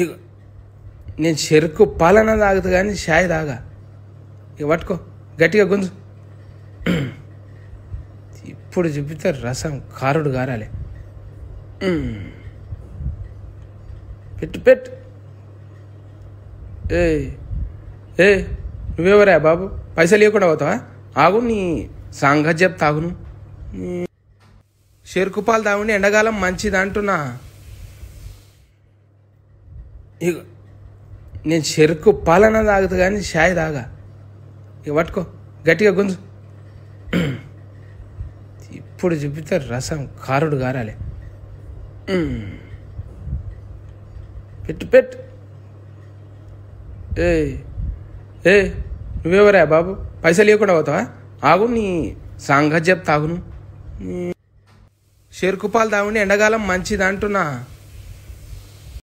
ఇగో నేను చెరుకు పాలన తాగుతా కానీ షాయి తాగా. ఇక పట్టుకో గట్టిగా గుంజు, ఇప్పుడు చూపితే రసం కారుడు గారాలి. పెట్టు పెట్టు. ఏ ఏ నువ్వెవరా బాబు, పైసలు ఇవ్వకుండా పోతావా? ఆగు నీ సంగతి చెప్, తాగును చెరుకు పాలు తాగుండి, ఎండకాలం మంచిది అంటున్నా. ఇక నేను చెరుకు పాలన తాగుతా కానీ షాయి తాగా. ఇక పట్టుకో గట్టిగా గుంజు, ఇప్పుడు చూపితే రసం కారుడు గారాలి. పెట్టు పెట్టు. ఏ ఏ నువ్వెవరా బాబు, పైసలు ఇవ్వకుండా పోతావా? ఆగు నీ సంగతి చెప్, తాగును చెరుకు పాలు తాగుండి, ఎండకాలం మంచిది అంటున్నా.